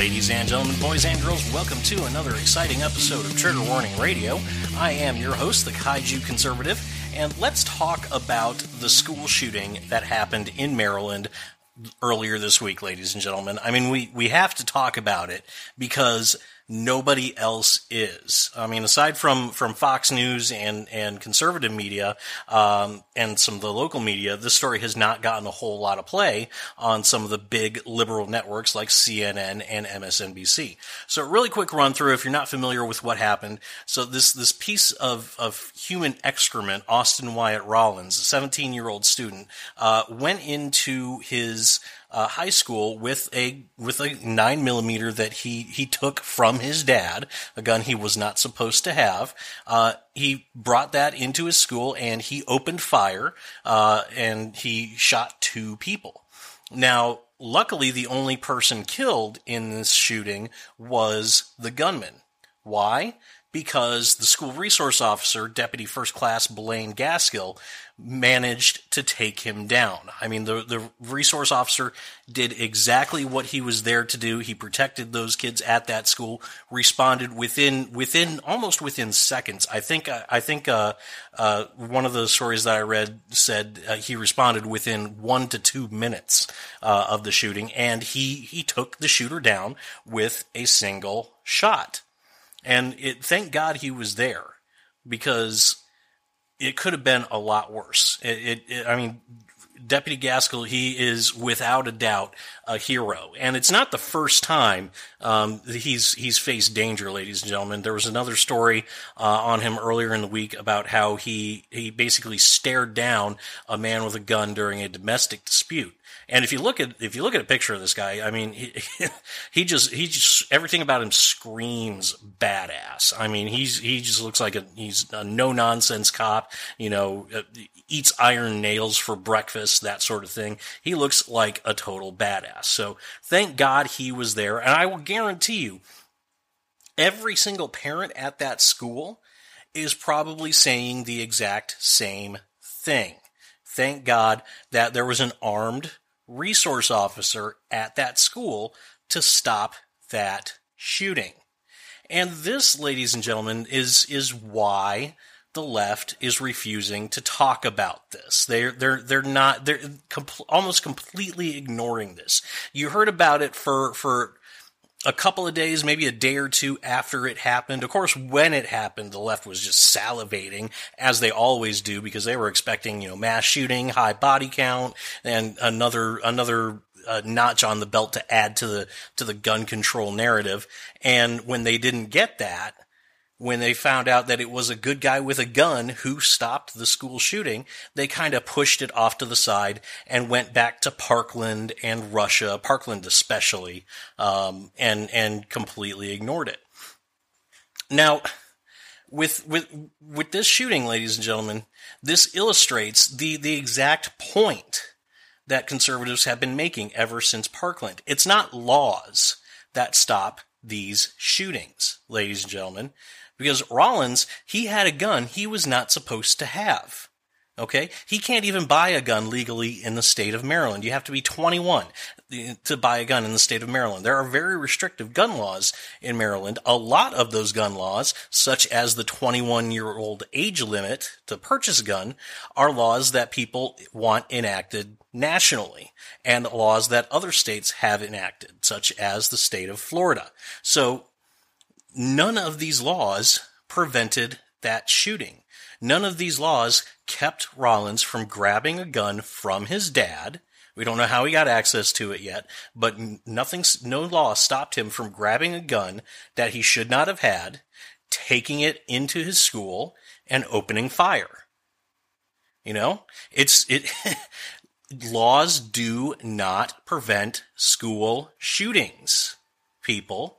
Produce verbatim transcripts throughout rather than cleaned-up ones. Ladies and gentlemen, boys and girls, welcome to another exciting episode of Trigger Warning Radio. I am your host, the Kaiju Conservative, and let's talk about the school shooting that happened in Maryland earlier this week, ladies and gentlemen. I mean, we, we have to talk about it because nobody else is. I mean, aside from, from Fox News and, and conservative media, um, and some of the local media, this story has not gotten a whole lot of play on some of the big liberal networks like C N N and M S N B C. So a really quick run through if you're not familiar with what happened. So this, this piece of, of human excrement, Austin Wyatt Rollins, a seventeen year old student, uh, went into his, Uh, high school with a with a nine millimeter that he he took from his dad, a gun he was not supposed to have. Uh, he brought that into his school and he opened fire uh, and he shot two people. Now, luckily, the only person killed in this shooting was the gunman. Why? Because the school resource officer, Deputy First Class Blaine Gaskill, managed to take him down. I mean, the, the resource officer did exactly what he was there to do. He protected those kids at that school, responded within, within, almost within seconds. I think, I think, uh, uh, one of the stories that I read said uh, he responded within one to two minutes, uh, of the shooting, and he, he took the shooter down with a single shot. And it, thank God he was there, because it could have been a lot worse. It, it, it, I mean, Deputy Gaskill, he is without a doubt a hero, and it's not the first time um, he's he's faced danger, ladies and gentlemen. There was another story uh, on him earlier in the week about how he he basically stared down a man with a gun during a domestic dispute. And if you look at if you look at a picture of this guy, I mean, he, he just he just everything about him screams badass. I mean, he's he just looks like a he's a no nonsense cop, you know, eats iron nails for breakfast, that sort of thing. He looks like a total badass. So thank God he was there, and I will guarantee you, every single parent at that school is probably saying the exact same thing. Thank God that there was an armed resource officer at that school to stop that shooting. And this, ladies and gentlemen, is is why the left is refusing to talk about this. They're they're they're not they're compl- almost completely ignoring this. You heard about it for for. a couple of days, maybe a day or two after it happened. Of course, when it happened, the left was just salivating, as they always do, because they were expecting, you know, mass shooting, high body count, and another another uh, notch on the belt to add to the to the gun control narrative. And when they didn't get that, when they found out that it was a good guy with a gun who stopped the school shooting, they kind of pushed it off to the side and went back to Parkland and Russia, Parkland especially, um, and and completely ignored it. Now, with with with this shooting, ladies and gentlemen, this illustrates the the exact point that conservatives have been making ever since Parkland. It's not laws that stop these shootings, ladies and gentlemen. Because Rollins, he had a gun he was not supposed to have, okay? He can't even buy a gun legally in the state of Maryland. You have to be twenty-one to buy a gun in the state of Maryland. There are very restrictive gun laws in Maryland. A lot of those gun laws, such as the twenty-one-year-old age limit to purchase a gun, are laws that people want enacted nationally, and laws that other states have enacted, such as the state of Florida. So none of these laws prevented that shooting. None of these laws kept Rollins from grabbing a gun from his dad. We don't know how he got access to it yet, but nothing, no law stopped him from grabbing a gun that he should not have had, taking it into his school, and opening fire. You know, it's, it, laws do not prevent school shootings, people.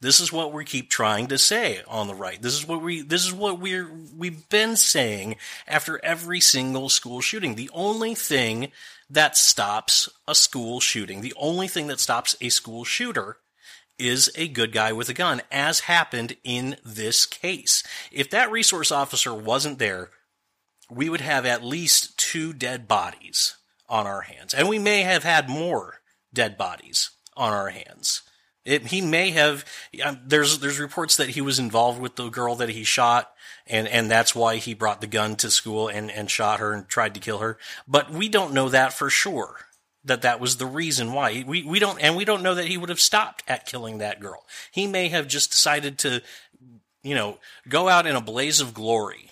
This is what we keep trying to say on the right. This is what we this is what we're we've been saying after every single school shooting. The only thing that stops a school shooting, the only thing that stops a school shooter is a good guy with a gun, as happened in this case. If that resource officer wasn't there, we would have at least two dead bodies on our hands, and we may have had more dead bodies on our hands It, he may have. Um, there's there's reports that he was involved with the girl that he shot, and, and that's why he brought the gun to school and, and shot her and tried to kill her. But we don't know that for sure. That that was the reason why we we don't and we don't know that he would have stopped at killing that girl. He may have just decided to, you know, go out in a blaze of glory,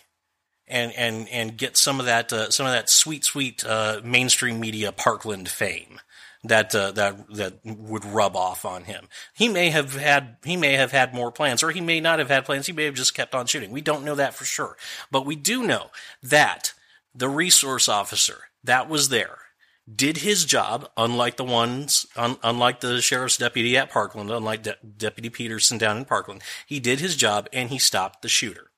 and and and get some of that uh, some of that sweet sweet uh, mainstream media Parkland fame that uh, that that would rub off on him. He may have had he may have had more plans, or he may not have had plans. He may have just kept on shooting. We don't know that for sure, but we do know that the resource officer that was there did his job, unlike the ones, un, unlike the sheriff's deputy at Parkland, unlike De- Deputy Peterson down in Parkland. He did his job, and he stopped the shooter.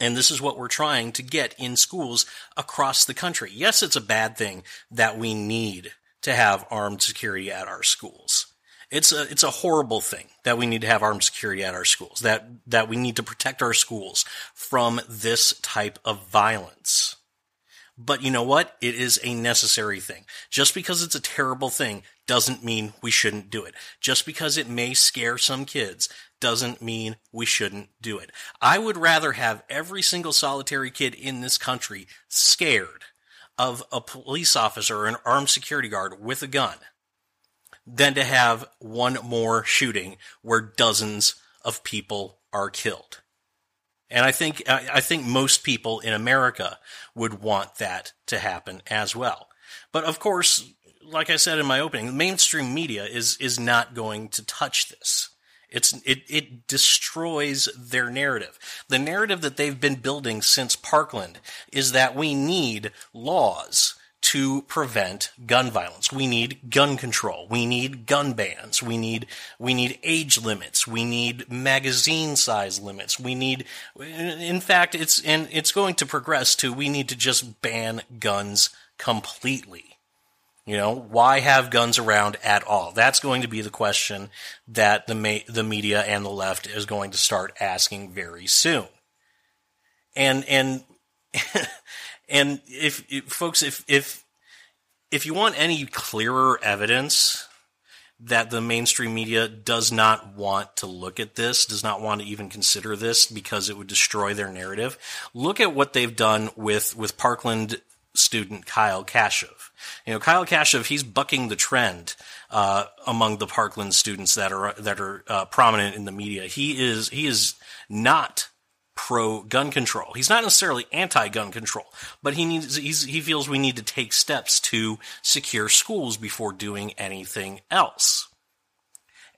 And this is what we're trying to get in schools across the country. Yes, it's a bad thing that we need to have armed security at our schools. It's a it's a horrible thing that we need to have armed security at our schools. That that we need to protect our schools from this type of violence. But you know what? It is a necessary thing. Just because it's a terrible thing doesn't mean we shouldn't do it. Just because it may scare some kids doesn't mean we shouldn't do it. I would rather have every single solitary kid in this country scared of a police officer or an armed security guard with a gun than to have one more shooting where dozens of people are killed. And I think I think most people in America would want that to happen as well. But of course, like I said in my opening, mainstream media is is not going to touch this. It's it it destroys their narrative. The narrative that they've been building since Parkland is that we need laws to prevent gun violence. We need gun control. We need gun bans. We need, we need age limits. We need magazine size limits. We need, in fact, it's, and it's going to progress to, we need to just ban guns completely. You know, why have guns around at all? That's going to be the question that the ma- the media and the left is going to start asking very soon. And, and, And if, if folks, if if if you want any clearer evidence that the mainstream media does not want to look at this, does not want to even consider this because it would destroy their narrative, look at what they've done with with Parkland student Kyle Kashuv. You know, Kyle Kashuv, he's bucking the trend uh, among the Parkland students that are that are uh, prominent in the media. He is he is not pro-gun control. He's not necessarily anti-gun control, but he needs, he's, he feels we need to take steps to secure schools before doing anything else.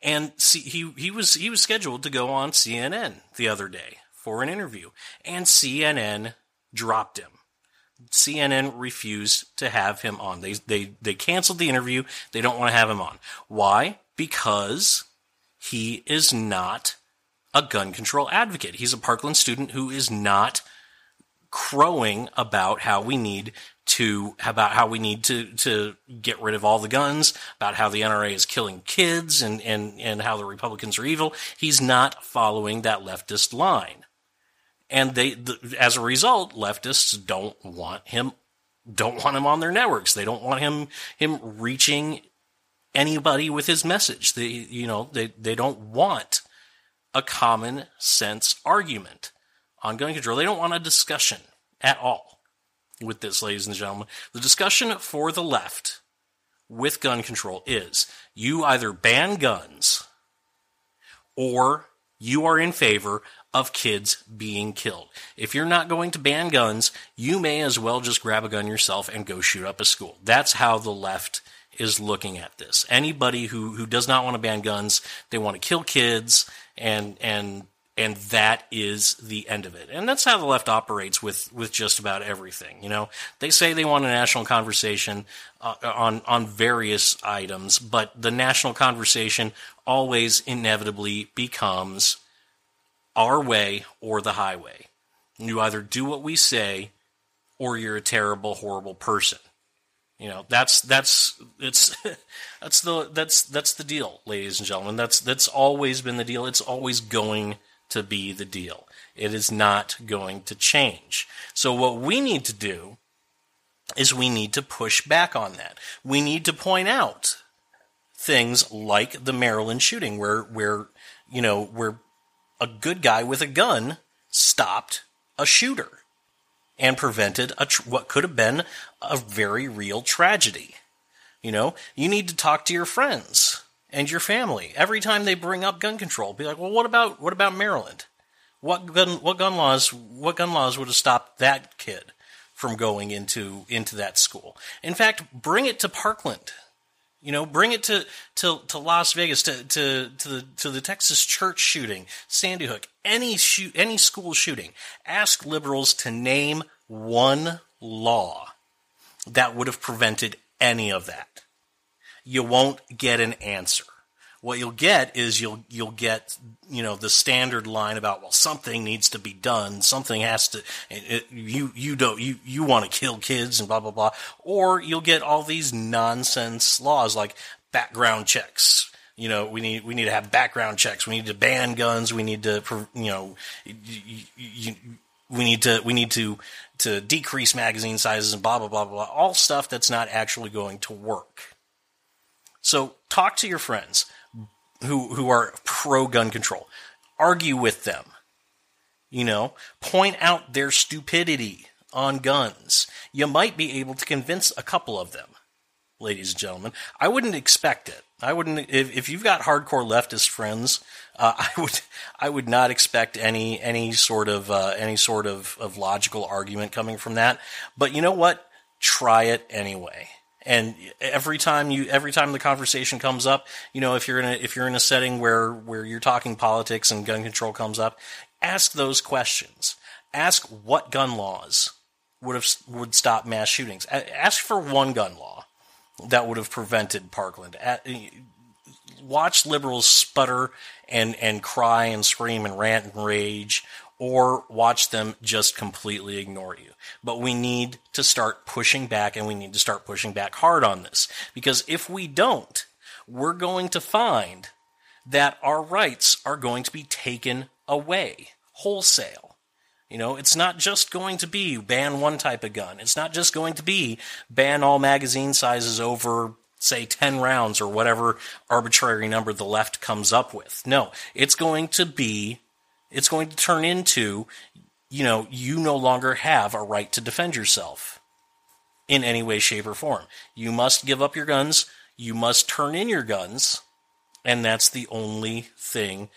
And see, he, he was, he was scheduled to go on C N N the other day for an interview, and C N N dropped him. C N N refused to have him on. They, they, they canceled the interview. They don't want to have him on. Why? Because he is not a gun control advocate. He's a Parkland student who is not crowing about how we need to about how we need to to get rid of all the guns, about how the N R A is killing kids, and and and how the Republicans are evil. He's not following that leftist line, and they the, as a result, leftists don't want him don't want him on their networks. They don't want him him reaching anybody with his message. They you know they they don't want a common sense argument on gun control. They don't want a discussion at all with this, ladies and gentlemen. The discussion for the left with gun control is you either ban guns or you are in favor of kids being killed. If you're not going to ban guns, you may as well just grab a gun yourself and go shoot up a school. That's how the left is looking at this. Anybody who, who does not want to ban guns, they want to kill kids, and and and that is the end of it. And that's how the left operates with, with just about everything. You know, they say they want a national conversation uh, on on various items, but the national conversation always inevitably becomes our way or the highway. You either do what we say, or you're a terrible, horrible person. You know, that's that's it's that's the that's that's the deal, ladies and gentlemen. That's that's always been the deal. It's always going to be the deal. It is not going to change. So what we need to do is we need to push back on that. We need to point out things like the Maryland shooting, where where you know where a good guy with a gun stopped a shooter and prevented a tr- what could have been a very real tragedy. You know, you need to talk to your friends and your family every time they bring up gun control. Be like, well, what about what about Maryland? What gun what gun laws what gun laws would have stopped that kid from going into into that school? In fact, bring it to Parkland. You know, bring it to, to, to Las Vegas, to, to, to the to the Texas church shooting, Sandy Hook, any shoot, any school shooting. Ask liberals to name one law that would have prevented any of that. You won't get an answer. What you'll get is you'll you'll get you know the standard line about, well, something needs to be done, something has to it, you you don't you you want to kill kids and blah blah blah, or you'll get all these nonsense laws like background checks. You know, we need we need to have background checks. We need to ban guns. We need to you know you, you, we need to we need to to decrease magazine sizes and blah blah blah blah. All stuff that's not actually going to work. So talk to your friends who who are pro-gun control. Argue with them. You know, point out their stupidity on guns. You might be able to convince a couple of them, ladies and gentlemen. I wouldn't expect it. I wouldn't if, if you've got hardcore leftist friends, uh, I would I would not expect any any sort of uh, any sort of, of logical argument coming from that. But you know what? Try it anyway. And every time you, every time the conversation comes up, you know, if you're in a, if you're in a setting where, where you're talking politics and gun control comes up, ask those questions. Ask what gun laws would have, would stop mass shootings. Ask for one gun law that would have prevented Parkland. Watch liberals sputter and, and cry and scream and rant and rage, or watch them just completely ignore you. But we need to start pushing back, and we need to start pushing back hard on this. Because if we don't, we're going to find that our rights are going to be taken away wholesale. You know, it's not just going to be ban one type of gun. It's not just going to be ban all magazine sizes over, say, ten rounds or whatever arbitrary number the left comes up with. No, it's going to be It's going to turn into, you know, you no longer have a right to defend yourself in any way, shape, or form. You must give up your guns. You must turn in your guns, and that's the only thing.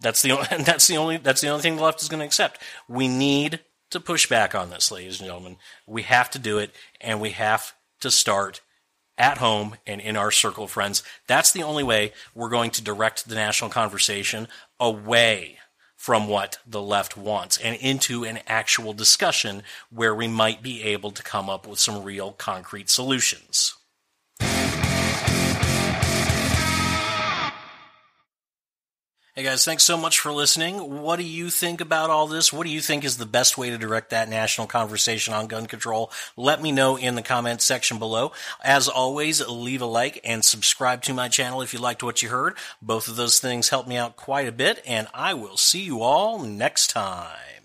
That's the and that's the only that's the only thing the left is going to accept. We need to push back on this, ladies and gentlemen. We have to do it, and we have to start at home and in our circle of friends. That's the only way we're going to direct the national conversation away from what the left wants and into an actual discussion where we might be able to come up with some real concrete solutions. Hey guys, thanks so much for listening. What do you think about all this? What do you think is the best way to direct that national conversation on gun control? Let me know in the comment section below. As always, leave a like and subscribe to my channel if you liked what you heard. Both of those things help me out quite a bit, and I will see you all next time.